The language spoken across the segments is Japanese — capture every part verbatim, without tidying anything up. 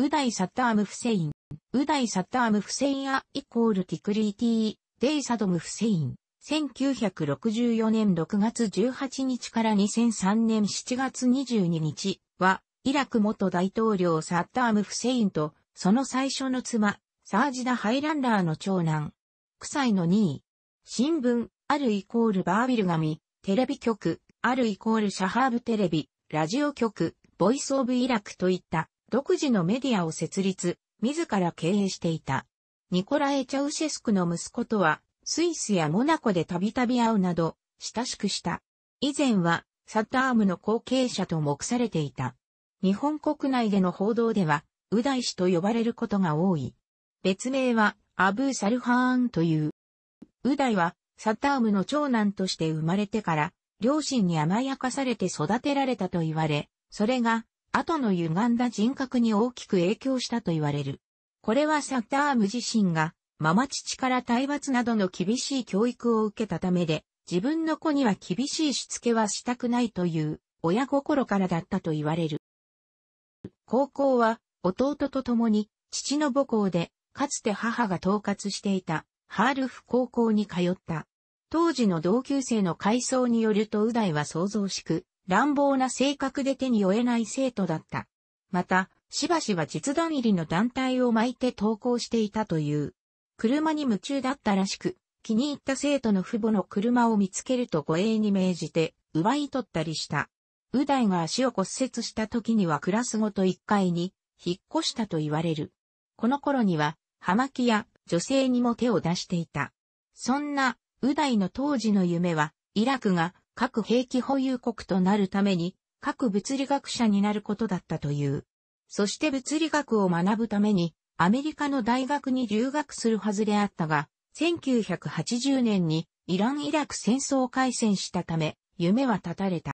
ウダイ・サッダーム・フセイン、ウダイ・サッダーム・フセイン・ア・イコール・ティクリーティー・デイ・サドム・フセイン、せんきゅうひゃくろくじゅうよねんろくがつじゅうはちにちからにせんさんねんしちがつにじゅうににちは、イラク元大統領サッダーム・フセインと、その最初の妻、サージダ・ハイランダーの長男、きゅうさいのにい、新聞、あるイコールバービル紙、テレビ局、あるイコールシャハーブテレビ、ラジオ局、ボイスオブイラクといった独自のメディアを設立、自ら経営していた。ニコラエ・チャウシェスクの息子とは、スイスやモナコでたびたび会うなど、親しくした。以前は、サッダームの後継者と目されていた。日本国内での報道では、ウダイ氏と呼ばれることが多い。別名は、アブー・サルハーンという。ウダイは、サッダームの長男として生まれてから、両親に甘やかされて育てられたと言われ、それが、後の歪んだ人格に大きく影響したと言われる。これはサッダーム自身が、ママ父から体罰などの厳しい教育を受けたためで、自分の子には厳しいしつけはしたくないという、親心からだったと言われる。高校は、弟と共に、父の母校で、かつて母が統括していた、ハールフ高校に通った。当時の同級生の回想によるとウダイは騒々しく、乱暴な性格で手に負えない生徒だった。また、しばしば実弾入りの団体を巻いて登校していたという。車に夢中だったらしく、気に入った生徒の父母の車を見つけると護衛に命じて、奪い取ったりした。ウダイが足を骨折した時にはクラスごといっかいに、引っ越したと言われる。この頃には、葉巻や女性にも手を出していた。そんな、ウダイの当時の夢は、イラクが核兵器保有国となるために、核物理学者になることだったという。そして物理学を学ぶために、アメリカの大学に留学するはずであったが、せんきゅうひゃくはちじゅうねんにイラン・イラク戦争開戦したため、夢は絶たれた。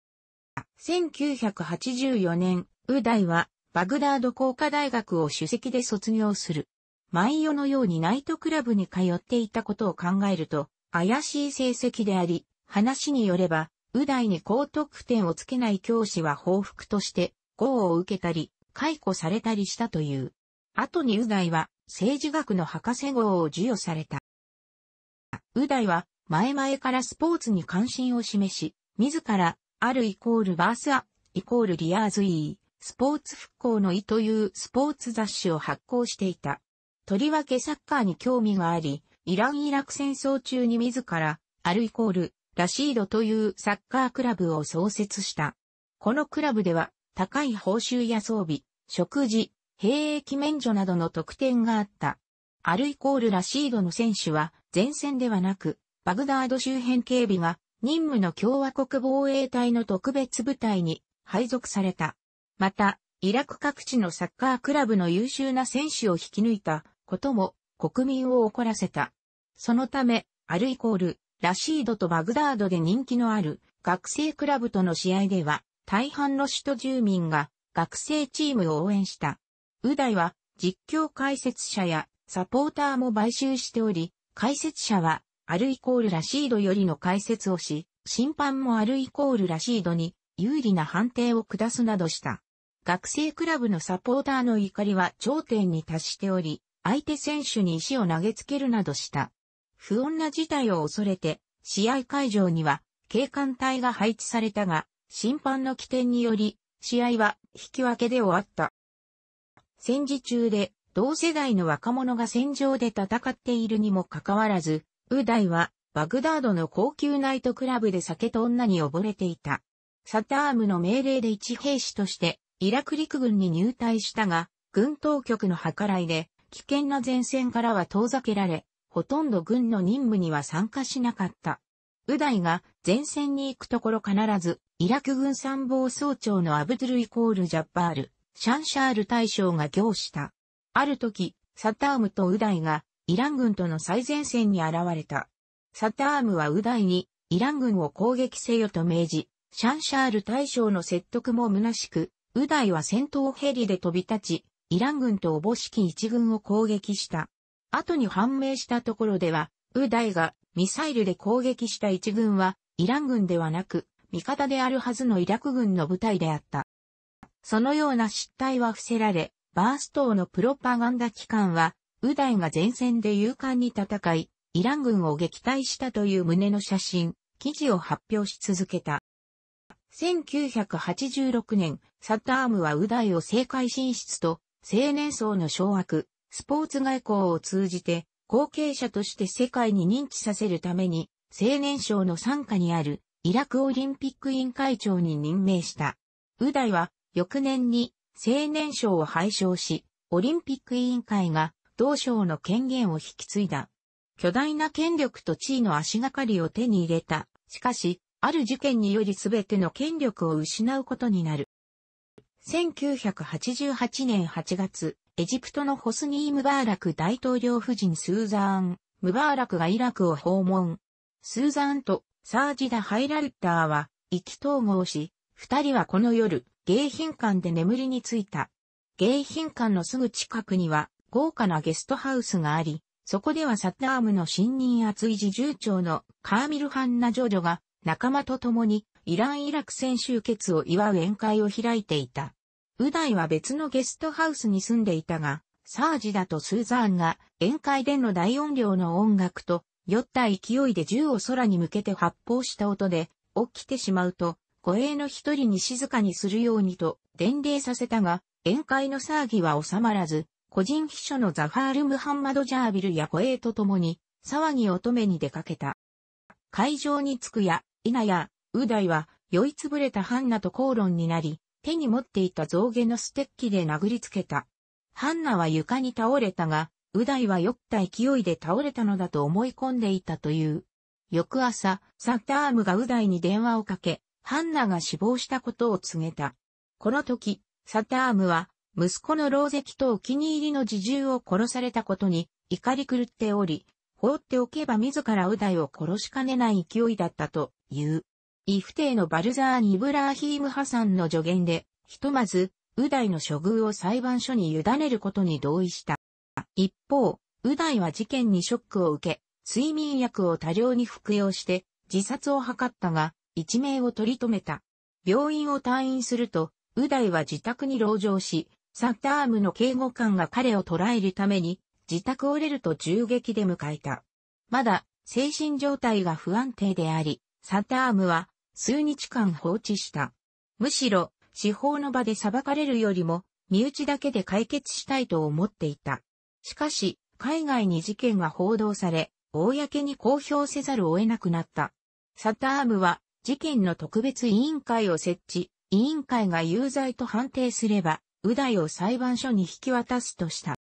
せんきゅうひゃくはちじゅうよねん、ウダイは、バグダード工科大学を首席で卒業する。毎夜のようにナイトクラブに通っていたことを考えると、怪しい成績であり、話によれば、ウダイに高得点をつけない教師は報復として、号を受けたり、解雇されたりしたという。後にウダイは、政治学の博士号を授与された。ウダイは、前々からスポーツに関心を示し、自ら、あるイコールバースア、イコールリアーズイー。スポーツ復興の意というスポーツ雑誌を発行していた。とりわけサッカーに興味があり、イラン・イラク戦争中に自ら、アルイコール、ラシードというサッカークラブを創設した。このクラブでは、高い報酬や装備、食事、兵役免除などの特典があった。アルイコール・ラシードの選手は、前線ではなく、バグダード周辺警備が、任務の共和国防衛隊の特別部隊に配属された。また、イラク各地のサッカークラブの優秀な選手を引き抜いたことも国民を怒らせた。そのため、アルイコール、ラシードとバグダードで人気のある学生クラブとの試合では、大半の首都住民が学生チームを応援した。ウダイは実況解説者やサポーターも買収しており、解説者はアルイコールラシードよりの解説をし、審判もアルイコールラシードに有利な判定を下すなどした。学生クラブのサポーターの怒りは頂点に達しており、相手選手に石を投げつけるなどした。不穏な事態を恐れて、試合会場には警官隊が配置されたが、審判の機転により、試合は引き分けで終わった。戦時中で同世代の若者が戦場で戦っているにもかかわらず、ウダイはバグダードの高級ナイトクラブで酒と女に溺れていた。サッダームの命令で一兵士として、イラク陸軍に入隊したが、軍当局の計らいで、危険な前線からは遠ざけられ、ほとんど軍の任務には参加しなかった。ウダイが前線に行くところ必ず、イラク軍参謀総長のアブドゥルイコールジャッバール、シャンシャール大将が仰した。ある時、サッダームとウダイが、イラン軍との最前線に現れた。サッダームはウダイに、イラン軍を攻撃せよと命じ、シャンシャール大将の説得も虚しく、ウダイは戦闘ヘリで飛び立ち、イラン軍とおぼしき一軍を攻撃した。後に判明したところでは、ウダイがミサイルで攻撃した一軍は、イラン軍ではなく、味方であるはずのイラク軍の部隊であった。そのような失態は伏せられ、バース等のプロパガンダ機関は、ウダイが前線で勇敢に戦い、イラン軍を撃退したという旨の写真、記事を発表し続けた。せんきゅうひゃくはちじゅうろくねん、サッダームはウダイを政界進出と、青年層の掌握、スポーツ外交を通じて、後継者として世界に認知させるために、青年省の傘下にある、イラクオリンピック委員会長に任命した。ウダイは、翌年に、青年省を廃省し、オリンピック委員会が同省の権限を引き継いだ。巨大な権力と地位の足がかりを手に入れた。しかし、ある事件により全ての権力を失うことになる。せんきゅうひゃくはちじゅうはちねんはちがつ、エジプトのホスニー・ムバーラク大統領夫人スーザーン・ムバーラクがイラクを訪問。スーザーンとサージダ・ハイラルッダーは意気投合し、二人はこの夜、迎賓館で眠りについた。迎賓館のすぐ近くには豪華なゲストハウスがあり、そこではサッダームの信任厚維持重長のカーミル・ハンナジョジョが仲間と共にイラン・イラク戦終結を祝う宴会を開いていた。ウダイは別のゲストハウスに住んでいたが、サージダとスーザーンが宴会での大音量の音楽と酔った勢いで銃を空に向けて発砲した音で起きてしまうと、護衛の一人に静かにするようにと伝令させたが、宴会の騒ぎは収まらず、個人秘書のザファール・ムハンマド・ジャービルや護衛と共に、騒ぎを止めに出かけた。会場に着くや、いなや、ウダイは酔いつぶれたハンナと口論になり、手に持っていた象牙のステッキで殴りつけた。ハンナは床に倒れたが、ウダイは酔った勢いで倒れたのだと思い込んでいたという。翌朝、サッダームがウダイに電話をかけ、ハンナが死亡したことを告げた。この時、サッダームは、息子のローゼキとお気に入りの侍従を殺されたことに怒り狂っており、放っておけば自らウダイを殺しかねない勢いだったという。イフテイのバルザーン・イブラーヒーム・ハサンの助言で、ひとまず、ウダイの処遇を裁判所に委ねることに同意した。一方、ウダイは事件にショックを受け、睡眠薬を多量に服用して自殺を図ったが、一命を取り留めた。病院を退院すると、ウダイは自宅に籠城し、サッダームの警護官が彼を捕らえるために、自宅を出ると銃撃で迎えた。まだ、精神状態が不安定であり、サッダームは、数日間放置した。むしろ、司法の場で裁かれるよりも、身内だけで解決したいと思っていた。しかし、海外に事件が報道され、公に公表せざるを得なくなった。サッダームは、事件の特別委員会を設置、委員会が有罪と判定すれば、ウダイを裁判所に引き渡すとした。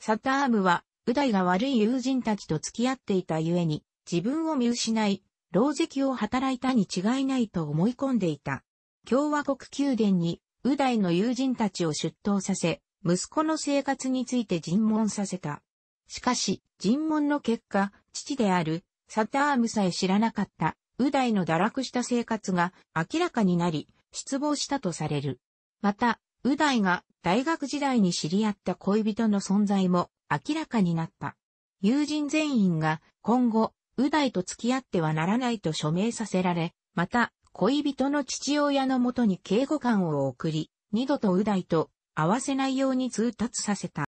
サッダームは、ウダイが悪い友人たちと付き合っていたゆえに、自分を見失い、狼藉を働いたに違いないと思い込んでいた。共和国宮殿に、ウダイの友人たちを出頭させ、息子の生活について尋問させた。しかし、尋問の結果、父である、サッダームさえ知らなかった。ウダイの堕落した生活が明らかになり、失望したとされる。また、ウダイが大学時代に知り合った恋人の存在も明らかになった。友人全員が今後、ウダイと付き合ってはならないと署名させられ、また、恋人の父親のもとに警護官を送り、二度とウダイと会わせないように通達させた。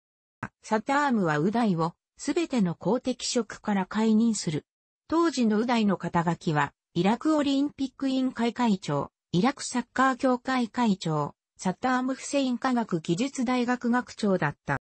サッダームはウダイをすべての公的職から解任する。当時のウダイの肩書きは、イラクオリンピック委員会会長、イラクサッカー協会会長、サッダーム・フセイン科学技術大学学長だった。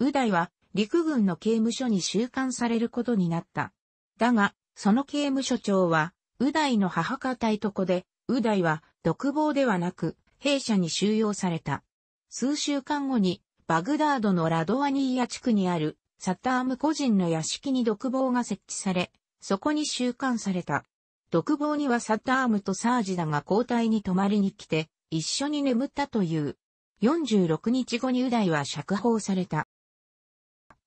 ウダイは陸軍の刑務所に収監されることになった。だが、その刑務所長は、ウダイの母方いとこで、ウダイは独房ではなく、兵舎に収容された。数週間後に、バグダードのラドワニーヤ地区にある、サッダーム個人の屋敷に独房が設置され、そこに収監された。独房にはサッダームとサージダが交代に泊まりに来て、一緒に眠ったという。よんじゅうろくにちごにウダイは釈放された。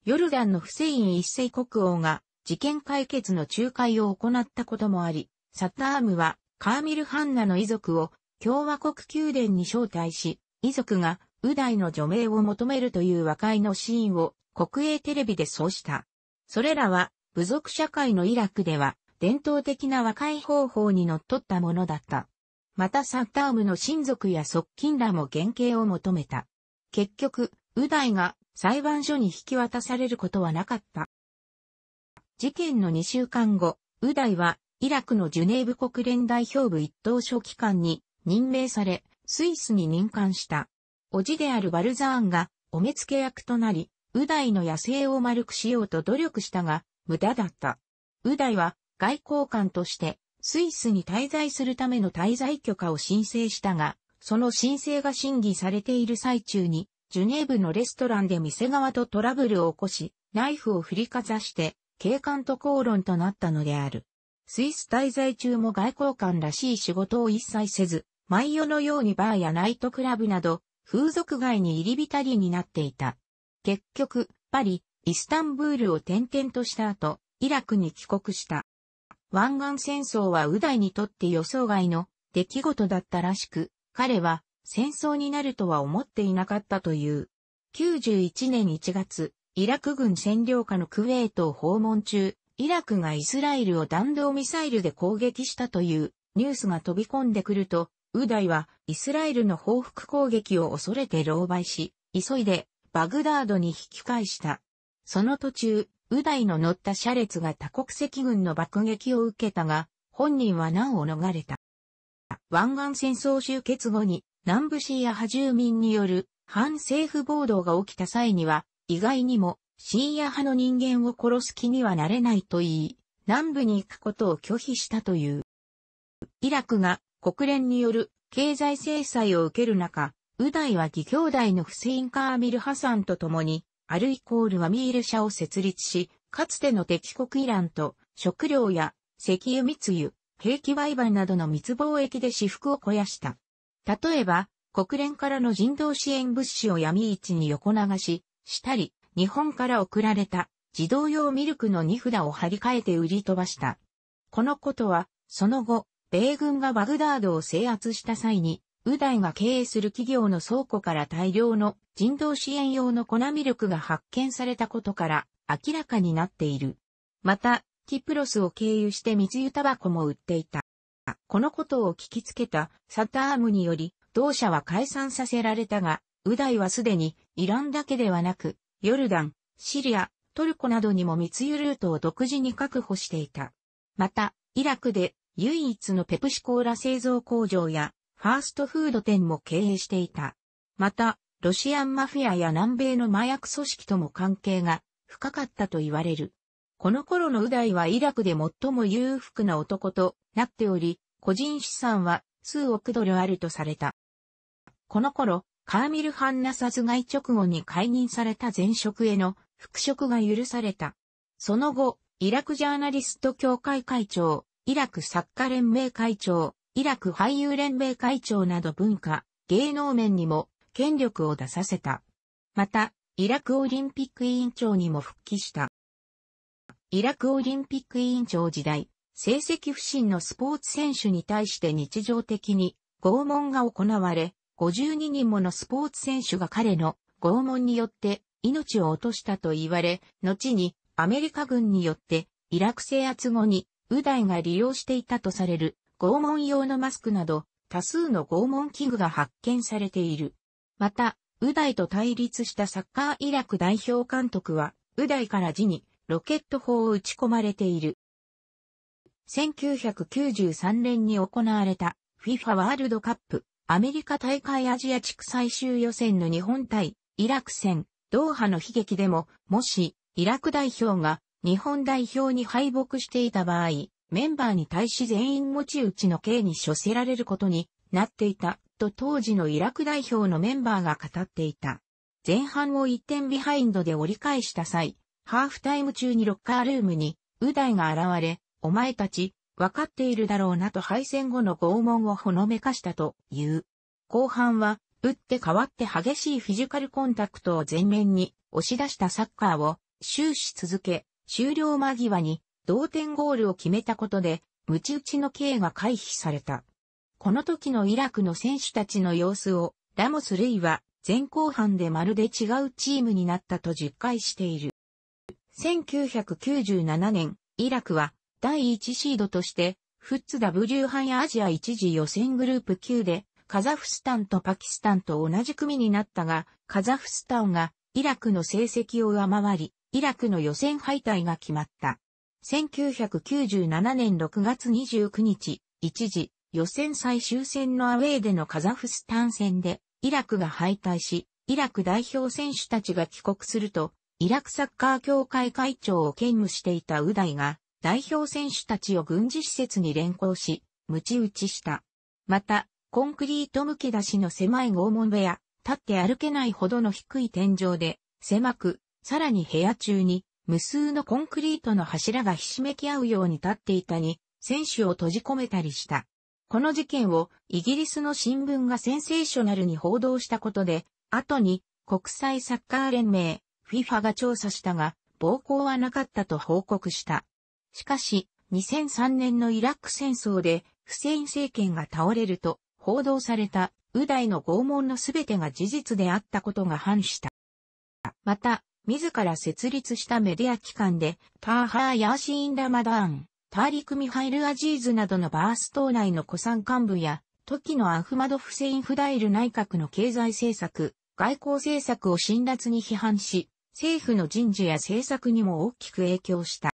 ヨルダンのフセイン一世国王が事件解決の仲介を行ったこともあり、サッダームはカーミル・ハンナの遺族を共和国宮殿に招待し、遺族がウダイの除名を求めるという和解のシーンを国営テレビでそうした。それらは、部族社会のイラクでは伝統的な和解方法にのっとったものだった。またサッダームの親族や側近らも減刑を求めた。結局、ウダイが裁判所に引き渡されることはなかった。事件のにしゅうかんご、ウダイはイラクのジュネーブ国連代表部一等書記官に任命され、スイスに任官した。叔父であるバルザーンがお目付け役となり、ウダイの野生を丸くしようと努力したが、無駄だった。ウダイは外交官としてスイスに滞在するための滞在許可を申請したが、その申請が審議されている最中に、ジュネーブのレストランで店側とトラブルを起こし、ナイフを振りかざして、警官と口論となったのである。スイス滞在中も外交官らしい仕事を一切せず、毎夜のようにバーやナイトクラブなど、風俗街に入り浸りになっていた。結局、パリ、イスタンブールを転々とした後、イラクに帰国した。湾岸戦争はウダイにとって予想外の出来事だったらしく、彼は戦争になるとは思っていなかったという。きゅうじゅういちねんいちがつ、イラク軍占領下のクウェートを訪問中、イラクがイスラエルを弾道ミサイルで攻撃したというニュースが飛び込んでくると、ウダイはイスラエルの報復攻撃を恐れて狼狽し、急いでバグダードに引き返した。その途中、ウダイの乗った車列が多国籍軍の爆撃を受けたが、本人は難を逃れた。湾岸戦争終結後に南部シーア派住民による反政府暴動が起きた際には意外にもシーア派の人間を殺す気にはなれないと言い南部に行くことを拒否したという。イラクが国連による経済制裁を受ける中、ウダイは義兄弟のフセイン・カーミル・ハサンと共にアルイコール・ワミール社を設立し、かつての敵国イランと食料や石油密輸、兵器売買などの密貿易で私腹を肥やした。例えば、国連からの人道支援物資を闇市に横流ししたり、日本から送られた児童用ミルクの荷札を張り替えて売り飛ばした。このことは、その後、米軍がバグダードを制圧した際に、ウダイが経営する企業の倉庫から大量の人道支援用の粉ミルクが発見されたことから明らかになっている。また、キプロスを経由して密輸タバコも売っていた。このことを聞きつけたサダームにより、同社は解散させられたが、ウダイはすでにイランだけではなく、ヨルダン、シリア、トルコなどにも密輸ルートを独自に確保していた。また、イラクで唯一のペプシコーラ製造工場やファーストフード店も経営していた。また、ロシアンマフィアや南米の麻薬組織とも関係が深かったと言われる。この頃のウダイはイラクで最も裕福な男となっており、個人資産は数億ドルあるとされた。この頃、カーミル・ハンナ殺害直後に解任された前職への復職が許された。その後、イラクジャーナリスト協会会長、イラク作家連盟会長、イラク俳優連盟会長など文化、芸能面にも権力を出させた。また、イラクオリンピック委員長にも復帰した。イラクオリンピック委員長時代、成績不振のスポーツ選手に対して日常的に拷問が行われ、ごじゅうににんものスポーツ選手が彼の拷問によって命を落としたと言われ、後にアメリカ軍によってイラク制圧後にウダイが利用していたとされる拷問用のマスクなど多数の拷問器具が発見されている。また、ウダイと対立したサッカーイラク代表監督は、ウダイから字に、ロケット砲を打ち込まれている。せんきゅうひゃくきゅうじゅうさんねんに行われた フィファ ワールドカップアメリカ大会アジア地区最終予選の日本対イラク戦ドーハの悲劇でも、もしイラク代表が日本代表に敗北していた場合、メンバーに対し全員持ち打ちの刑に処せられることになっていたと当時のイラク代表のメンバーが語っていた。前半をいってんビハインドで折り返した際、ハーフタイム中にロッカールームに、ウダイが現れ、お前たち、わかっているだろうなと敗戦後の拷問をほのめかしたという。後半は、打って変わって激しいフィジカルコンタクトを前面に押し出したサッカーを終始続け、終了間際に同点ゴールを決めたことで、ムチ打ちの刑が回避された。この時のイラクの選手たちの様子を、ラモス・レイは、前後半でまるで違うチームになったと述懐している。せんきゅうひゃくきゅうじゅうななねん、イラクはだいいちシードとして、エフティーダブリュー杯アジア一次予選グループきゅうでカザフスタンとパキスタンと同じ組になったが、カザフスタンがイラクの成績を上回り、イラクの予選敗退が決まった。せんきゅうひゃくきゅうじゅうななねんろくがつにじゅうくにち、一時、予選最終戦のアウェーでのカザフスタン戦で、イラクが敗退し、イラク代表選手たちが帰国すると、イラクサッカー協会会長を兼務していたウダイが、代表選手たちを軍事施設に連行し、鞭打ちした。また、コンクリートむき出しの狭い拷問部屋、立って歩けないほどの低い天井で、狭く、さらに部屋中に、無数のコンクリートの柱がひしめき合うように立っていたり、選手を閉じ込めたりした。この事件をイギリスの新聞がセンセーショナルに報道したことで、後に国際サッカー連盟、フィファ が調査したが、暴行はなかったと報告した。しかし、にせんさんねんのイラク戦争で、フセイン政権が倒れると、報道された、ウダイの拷問のすべてが事実であったことが反した。また、自ら設立したメディア機関で、ターハー・ヤーシーン・ラマダーン、ターリク・ミハイル・アジーズなどのバース党内の古参幹部や、時のアフマド・フセイン・フダイル内閣の経済政策、外交政策を辛辣に批判し、政府の人事や政策にも大きく影響した。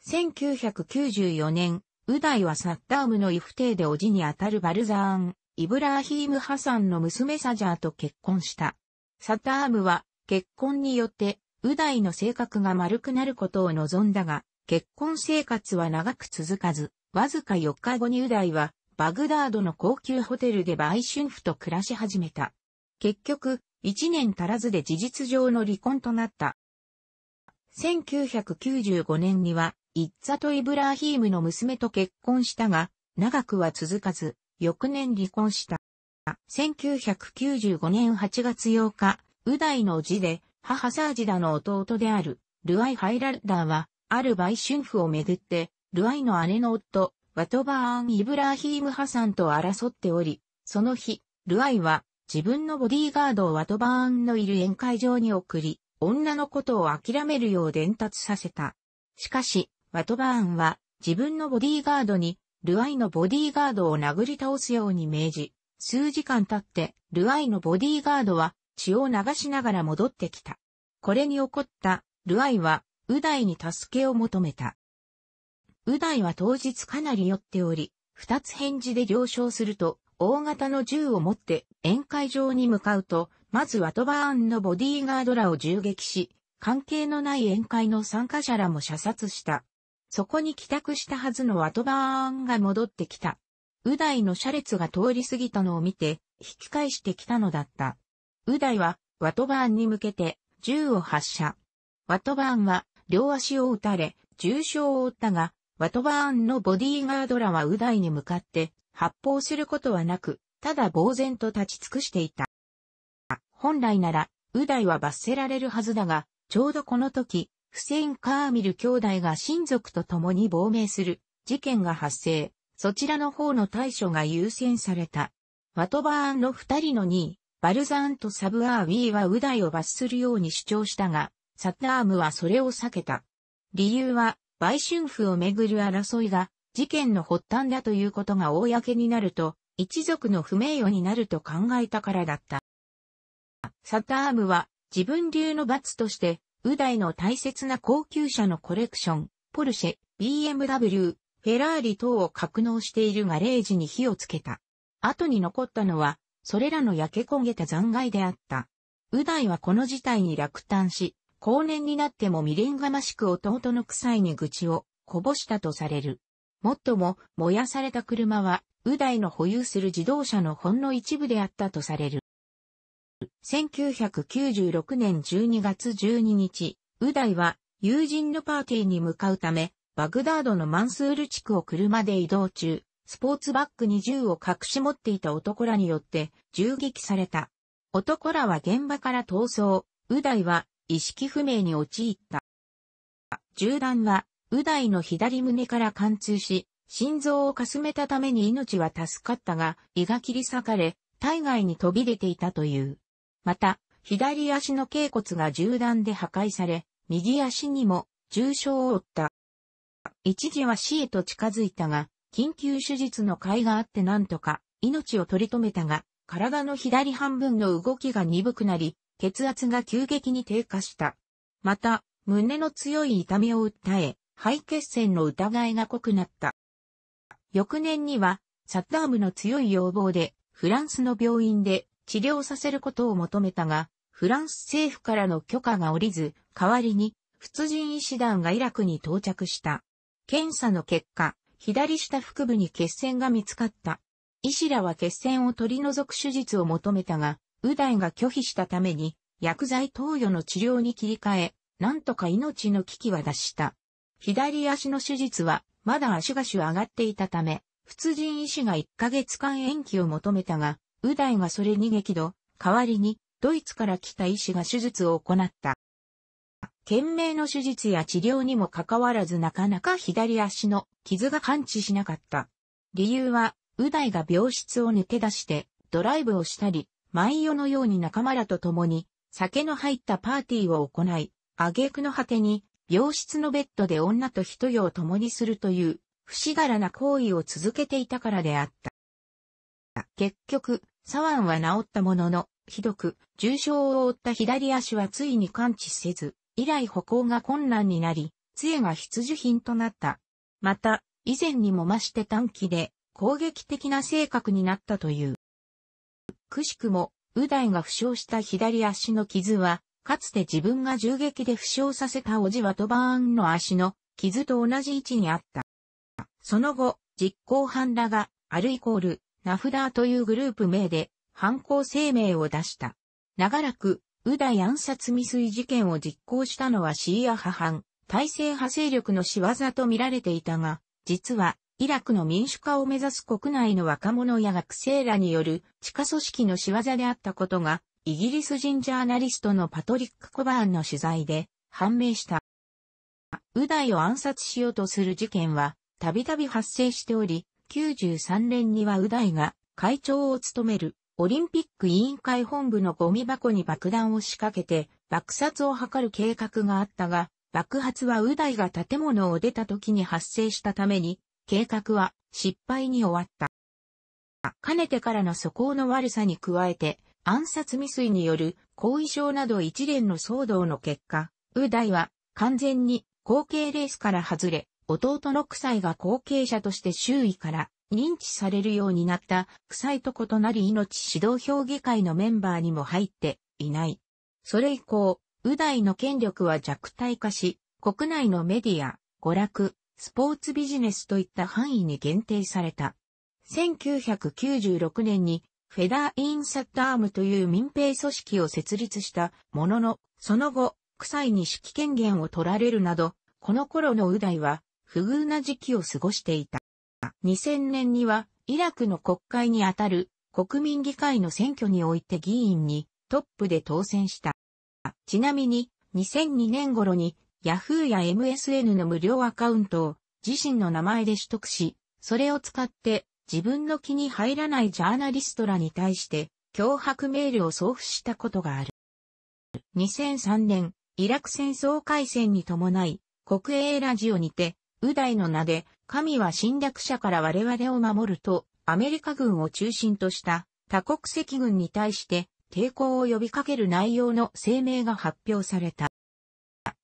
せんきゅうひゃくきゅうじゅうよねん、ウダイはサッダームの異父弟で叔父にあたるバルザーン、イブラーヒーム・ハサンの娘サジャーと結婚した。サッダームは結婚によってウダイの性格が丸くなることを望んだが、結婚生活は長く続かず、わずかよっかごにウダイはバグダードの高級ホテルで売春婦と暮らし始めた。結局、いちねん足らずで事実上の離婚となった。せんきゅうひゃくきゅうじゅうごねんには、イッツァとイブラーヒームの娘と結婚したが、長くは続かず、翌年離婚した。せんきゅうひゃくきゅうじゅうごねんはちがつようか、ウダイの叔父で、母サージダの弟である、ルアイ・ハイラッダーは、ある売春婦をめぐって、ルアイの姉の夫、ワトバーン・イブラーヒーム・ハサンと争っており、その日、ルアイは、自分のボディーガードをワトバーンのいる宴会場に送り、女のことを諦めるよう伝達させた。しかし、ワトバーンは自分のボディーガードにルアイのボディーガードを殴り倒すように命じ、数時間経ってルアイのボディーガードは血を流しながら戻ってきた。これに怒ったルアイはウダイに助けを求めた。ウダイは当日かなり酔っており、二つ返事で了承すると大型の銃を持って宴会場に向かうと、まずワトバーンのボディーガードらを銃撃し、関係のない宴会の参加者らも射殺した。そこに帰宅したはずのワトバーンが戻ってきた。ウダイの車列が通り過ぎたのを見て、引き返してきたのだった。ウダイは、ワトバーンに向けて、銃を発射。ワトバーンは、両足を撃たれ、重傷を負ったが、ワトバーンのボディーガードらはウダイに向かって、発砲することはなく、ただ呆然と立ち尽くしていた。本来なら、ウダイは罰せられるはずだが、ちょうどこの時、フセイン・カーミル兄弟が親族と共に亡命する事件が発生、そちらの方の対処が優先された。ワトバーンの二人の兄、バルザーンとサブアーウィーはウダイを罰するように主張したが、サッダームはそれを避けた。理由は、売春婦をめぐる争いが事件の発端だということが公になると、一族の不名誉になると考えたからだった。サッダームは自分流の罰として、ウダイの大切な高級車のコレクション、ポルシェ、ビーエムダブリュー、フェラーリ等を格納しているガレージに火をつけた。後に残ったのは、それらの焼け焦げた残骸であった。ウダイはこの事態に落胆し、後年になっても未練がましく弟のクサイに愚痴をこぼしたとされる。もっとも、燃やされた車は、ウダイの保有する自動車のほんの一部であったとされる。せんきゅうひゃくきゅうじゅうろくねんじゅうにがつじゅうににち、ウダイは友人のパーティーに向かうため、バグダードのマンスール地区を車で移動中、スポーツバッグに銃を隠し持っていた男らによって銃撃された。男らは現場から逃走、ウダイは意識不明に陥った。銃弾はウダイの左胸から貫通し、心臓をかすめたために命は助かったが、胃が切り裂かれ、体外に飛び出ていたという。また、左足の脛骨が銃弾で破壊され、右足にも重傷を負った。一時は死へと近づいたが、緊急手術の甲斐があってなんとか命を取り留めたが、体の左半分の動きが鈍くなり、血圧が急激に低下した。また、胸の強い痛みを訴え、肺血栓の疑いが濃くなった。翌年には、サッダームの強い要望で、フランスの病院で治療させることを求めたが、フランス政府からの許可が下りず、代わりに、仏人医師団がイラクに到着した。検査の結果、左下腹部に血栓が見つかった。医師らは血栓を取り除く手術を求めたが、ウダイが拒否したために、薬剤投与の治療に切り替え、なんとか命の危機は脱した。左足の手術は、まだ足が腫上がっていたため、仏人医師がいっかげつかん延期を求めたが、ウダイがそれに激怒、代わりに、ドイツから来た医師が手術を行った。懸命の手術や治療にもかかわらずなかなか左足の傷が完治しなかった。理由は、ウダイが病室を抜け出して、ドライブをしたり、毎夜のように仲間らと共に、酒の入ったパーティーを行い、挙句の果てに、病室のベッドで女と一夜を共にするという、不死柄な行為を続けていたからであった。結局、サワンは治ったものの、ひどく、重傷を負った左足はついに完治せず、以来歩行が困難になり、杖が必需品となった。また、以前にも増して短気で、攻撃的な性格になったという。くしくも、ウダイが負傷した左足の傷は、かつて自分が銃撃で負傷させた叔父ワトバーンの足の傷と同じ位置にあった。その後、実行犯らが、アルイコール、ナフダーというグループ名で、犯行声明を出した。長らく、ウダイ暗殺未遂事件を実行したのはシーア派反、体制派勢力の仕業と見られていたが、実は、イラクの民主化を目指す国内の若者や学生らによる地下組織の仕業であったことが、イギリス人ジャーナリストのパトリック・コバーンの取材で判明した。ウダイを暗殺しようとする事件は、たびたび発生しており、きゅうじゅうさんねんにはウダイが会長を務めるオリンピック委員会本部のゴミ箱に爆弾を仕掛けて爆殺を図る計画があったが、爆発はウダイが建物を出た時に発生したために、計画は失敗に終わった。かねてからの素行の悪さに加えて、暗殺未遂による後遺症など一連の騒動の結果、ウダイは完全に後継レースから外れ、弟のクサイが後継者として周囲から認知されるようになったクサイと異なり命指導評議会のメンバーにも入っていない。それ以降、ウダイの権力は弱体化し、国内のメディア、娯楽、スポーツビジネスといった範囲に限定された。せんきゅうひゃくきゅうじゅうろくねんにフェダー・イン・サッダームという民兵組織を設立したものの、その後、クサイに指揮権限を取られるなど、この頃のウダイは不遇な時期を過ごしていた。にせんねんにはイラクの国会にあたる国民議会の選挙において議員にトップで当選した。ちなみににせんにねん頃にヤフーや エムエスエヌ の無料アカウントを自身の名前で取得し、それを使って自分の気に入らないジャーナリストらに対して脅迫メールを送付したことがある。にせんさんねん、イラク戦争開戦に伴い、国営ラジオにて、ウダイの名で、神は侵略者から我々を守ると、アメリカ軍を中心とした多国籍軍に対して抵抗を呼びかける内容の声明が発表された。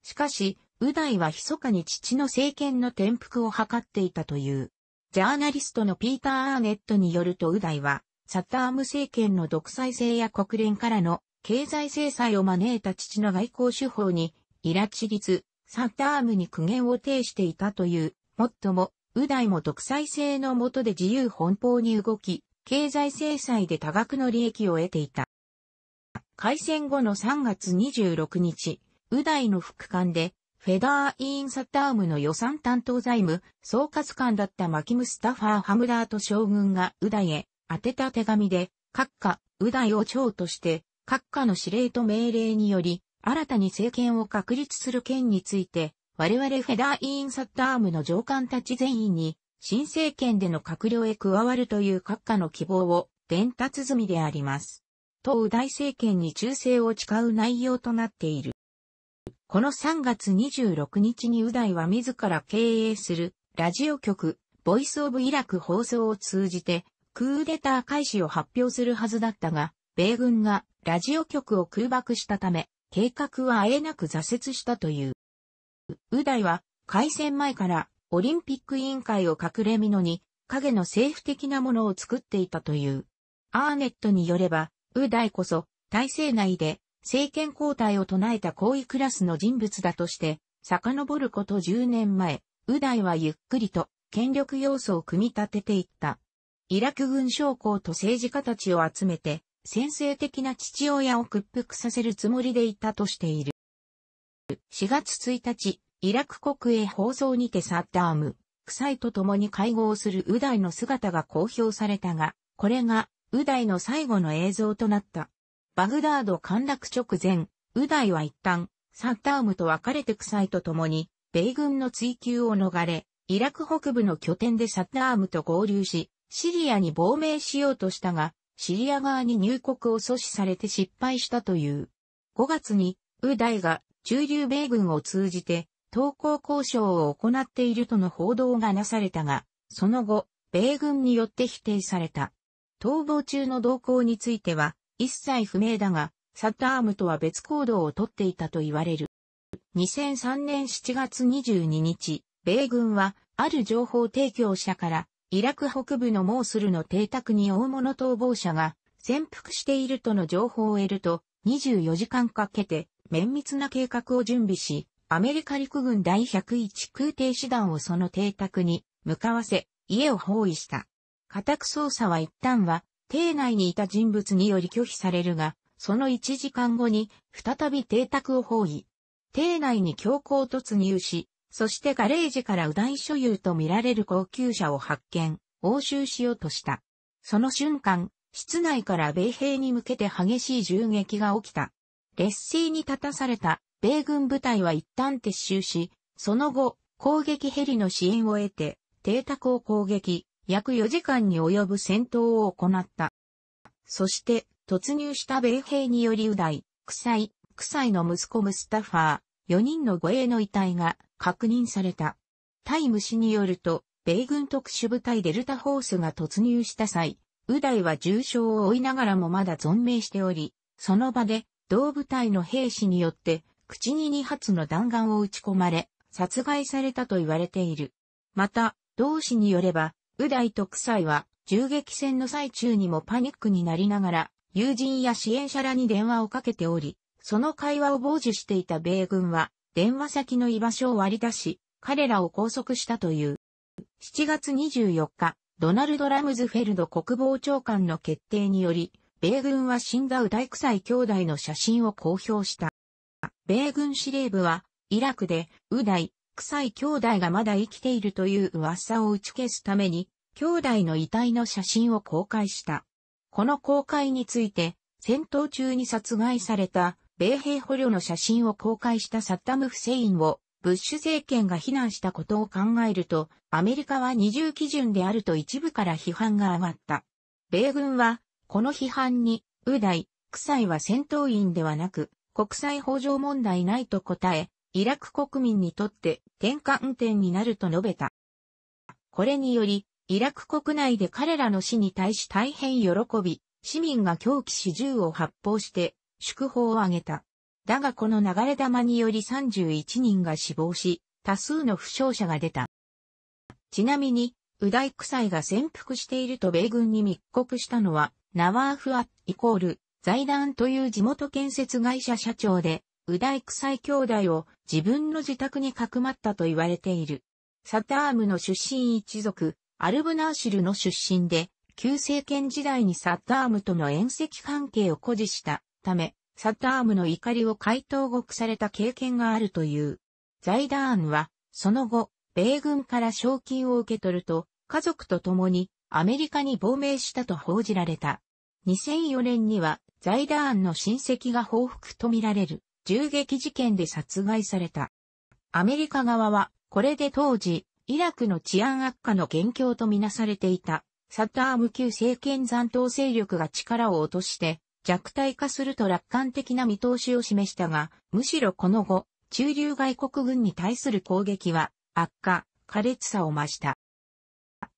しかし、ウダイは密かに父の政権の転覆を図っていたという。ジャーナリストのピーター・アーネットによるとウダイは、サッダーム政権の独裁性や国連からの経済制裁を招いた父の外交手法に、イラチ立、サッダームに苦言を呈していたという。もっとも、ウダイも独裁性の下で自由奔放に動き、経済制裁で多額の利益を得ていた。開戦後のさんがつにじゅうろくにち、ウダイの副官で、フェダー・イン・サッダームの予算担当財務総括官だったマキム・スタファー・ハムダート将軍がウダイへ宛てた手紙で、閣下、ウダイを長として、閣下の指令と命令により、新たに政権を確立する件について、我々フェダー・イン・サッダームの上官たち全員に、新政権での閣僚へ加わるという閣下の希望を伝達済みであります。とウダイ政権に忠誠を誓う内容となっている。このさんがつにじゅうろくにちにウダイは自ら経営するラジオ局、ボイスオブイラク放送を通じて、クーデター開始を発表するはずだったが、米軍がラジオ局を空爆したため、計画はあえなく挫折したという。ウダイは、開戦前からオリンピック委員会を隠れ蓑に、影の政府的なものを作っていたという。アーネットによれば、ウダイこそ、体制内で政権交代を唱えた高位クラスの人物だとして、遡ることじゅうねんまえ、ウダイはゆっくりと権力要素を組み立てていった。イラク軍将校と政治家たちを集めて、専制的な父親を屈服させるつもりでいたとしている。しがつついたち、イラク国営放送にてサッダーム、夫妻と共に会合するウダイの姿が公表されたが、これがウダイの最後の映像となった。バグダード陥落直前、ウダイは一旦、サッダームと別れて夫妻と共に、米軍の追及を逃れ、イラク北部の拠点でサッダームと合流し、シリアに亡命しようとしたが、シリア側に入国を阻止されて失敗したという。ごがつに、ウダイが駐留米軍を通じて、投降交渉を行っているとの報道がなされたが、その後、米軍によって否定された。逃亡中の動向については、一切不明だが、サッダームとは別行動をとっていたと言われる。にせんさんねんしちがつにじゅうににち、米軍は、ある情報提供者から、イラク北部のモースルの邸宅に大物逃亡者が潜伏しているとの情報を得るとにじゅうよじかんかけて綿密な計画を準備し、アメリカ陸軍だいひゃくいち空挺師団をその邸宅に向かわせ家を包囲した。家宅捜査は一旦は邸内にいた人物により拒否されるが、そのいちじかんごに再び邸宅を包囲。邸内に強行突入し、そしてガレージからウダイ所有とみられる高級車を発見、押収しようとした。その瞬間、室内から米兵に向けて激しい銃撃が起きた。劣勢に立たされた米軍部隊は一旦撤収し、その後、攻撃ヘリの支援を得て、邸宅を攻撃、約よじかんに及ぶ戦闘を行った。そして、突入した米兵によりウダイ、夫妻、夫妻の息子ムスタファー、よにんの護衛の遺体が確認された。タイム誌によると、米軍特殊部隊デルタフォースが突入した際、ウダイは重傷を負いながらもまだ存命しており、その場で同部隊の兵士によって口ににはつの弾丸を撃ち込まれ、殺害されたと言われている。また、同誌によれば、ウダイと夫妻は銃撃戦の最中にもパニックになりながら、友人や支援者らに電話をかけており、その会話を傍受していた米軍は、電話先の居場所を割り出し、彼らを拘束したという。しちがつにじゅうよっか、ドナルド・ラムズフェルド国防長官の決定により、米軍は死んだウダイ夫妻兄弟の写真を公表した。米軍司令部は、イラクで、ウダイ、夫妻兄弟がまだ生きているという噂を打ち消すために、兄弟の遺体の写真を公開した。この公開について、戦闘中に殺害された、米兵捕虜の写真を公開したサッダム・フセインをブッシュ政権が非難したことを考えると、アメリカは二重基準であると一部から批判が上がった。米軍は、この批判に、ウダイ、夫妻は戦闘員ではなく、国際法上問題ないと答え、イラク国民にとって転換点になると述べた。これにより、イラク国内で彼らの死に対し大変喜び、市民が狂喜し銃を発砲して、祝砲を挙げた。だがこの流れ弾によりさんじゅういちにんが死亡し、多数の負傷者が出た。ちなみに、ウダイ夫妻が潜伏していると米軍に密告したのは、ナワーフアッイコール財団という地元建設会社社長で、ウダイ夫妻兄弟を自分の自宅にかくまったと言われている。サッダームの出身一族、アルブナーシルの出身で、旧政権時代にサッダームとの縁戚関係を誇示した。ため、サッダームの怒りを回投獄された経験があるという。財団は、その後、米軍から賞金を受け取ると、家族と共にアメリカに亡命したと報じられた。にせんよねんには、財団の親戚が報復とみられる、銃撃事件で殺害された。アメリカ側は、これで当時、イラクの治安悪化の元凶とみなされていた、サッダーム旧政権残党勢力が力を落として、弱体化すると楽観的な見通しを示したが、むしろこの後、駐留外国軍に対する攻撃は、悪化、苛烈さを増した。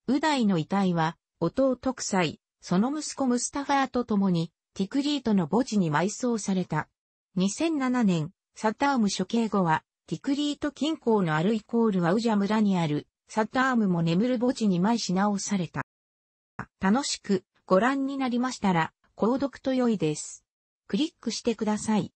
ウダイの遺体は、弟クサイ、その息子ムスタファーと共に、ティクリートの墓地に埋葬された。にせんななねん、サッダーム処刑後は、ティクリート近郊のアルイコール・アウジャ村にある、サッダームも眠る墓地に埋し直された。楽しくご覧になりましたら、購読と良いです。クリックしてください。